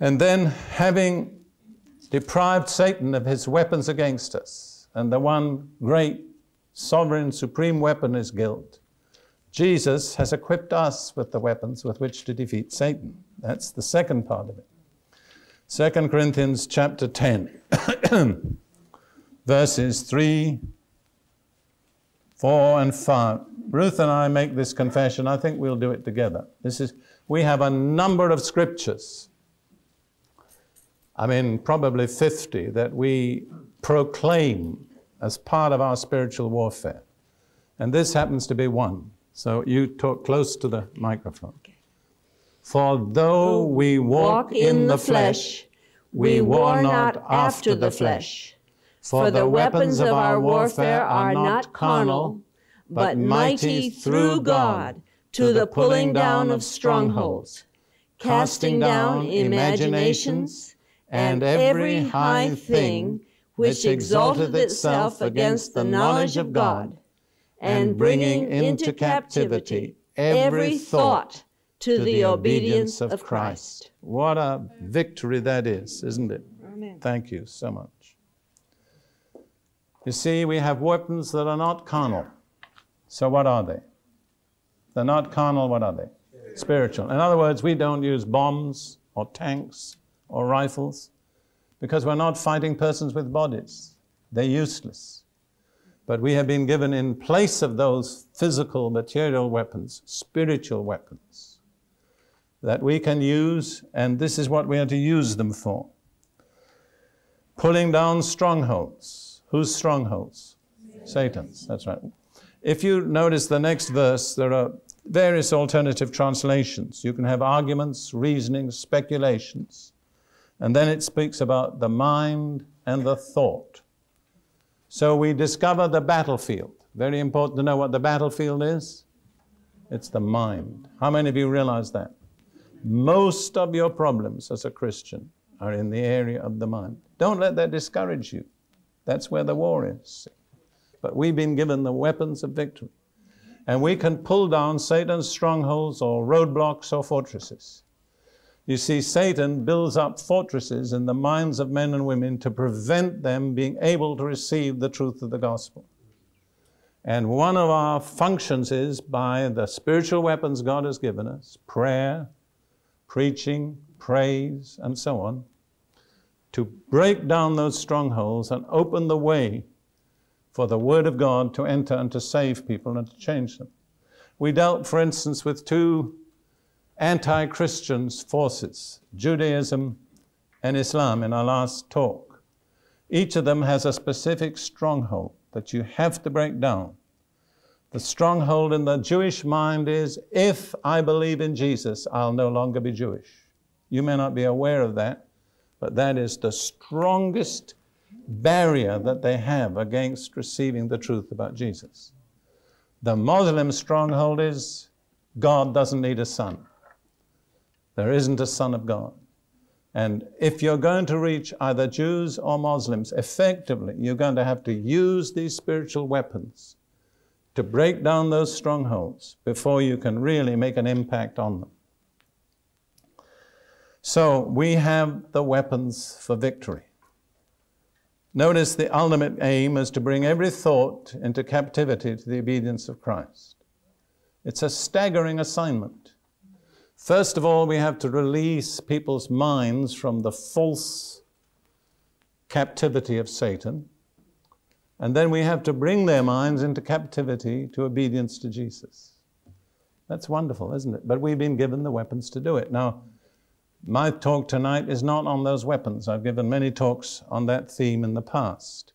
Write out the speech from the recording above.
And then, having deprived Satan of his weapons against us, and the one great sovereign supreme weapon is guilt, Jesus has equipped us with the weapons with which to defeat Satan. That's the second part of it. 2 Corinthians chapter 10, verses 3, 4 and 5. Ruth and I make this confession. I think we'll do it together. We have a number of scriptures, I mean probably 50, that we proclaim as part of our spiritual warfare. And this happens to be one. So you talk close to the microphone. For though we walk in the flesh, we war not after the flesh. For the weapons of our warfare are not carnal, but mighty through God to the pulling down of strongholds, casting down imaginations, and every high thing which exalteth itself against the knowledge of God, and bringing into captivity every thought to the obedience of Christ. What a victory that is, isn't it? Amen. Thank you so much. You see, we have weapons that are not carnal. So what are they? They're not carnal, what are they? Spiritual. In other words, we don't use bombs or tanks or rifles because we're not fighting persons with bodies. They're useless. But we have been given, in place of those physical, material weapons, spiritual weapons that we can use, and this is what we are to use them for. Pulling down strongholds. Whose strongholds? Satan's. That's right. If you notice the next verse, there are various alternative translations. You can have arguments, reasonings, speculations. And then it speaks about the mind and the thought. So we discover the battlefield. Very important to know what the battlefield is. It's the mind. How many of you realize that? Most of your problems as a Christian are in the area of the mind. Don't let that discourage you. That's where the war is. But we've been given the weapons of victory. And we can pull down Satan's strongholds or roadblocks or fortresses. You see, Satan builds up fortresses in the minds of men and women to prevent them being able to receive the truth of the gospel. And one of our functions is, by the spiritual weapons God has given us, prayer, preaching, praise, and so on, to break down those strongholds and open the way for the Word of God to enter and to save people and to change them. We dealt, for instance, with two anti-Christian forces, Judaism and Islam, in our last talk. Each of them has a specific stronghold that you have to break down. The stronghold in the Jewish mind is, if I believe in Jesus, I'll no longer be Jewish. You may not be aware of that, but that is the strongest barrier that they have against receiving the truth about Jesus. The Muslim stronghold is, God doesn't need a son. There isn't a son of God. And if you're going to reach either Jews or Muslims effectively, you're going to have to use these spiritual weapons to break down those strongholds before you can really make an impact on them. So we have the weapons for victory. Notice the ultimate aim is to bring every thought into captivity to the obedience of Christ. It's a staggering assignment. First of all, we have to release people's minds from the false captivity of Satan. And then we have to bring their minds into captivity to obedience to Jesus. That's wonderful, isn't it? But we've been given the weapons to do it. Now, my talk tonight is not on those weapons. I've given many talks on that theme in the past.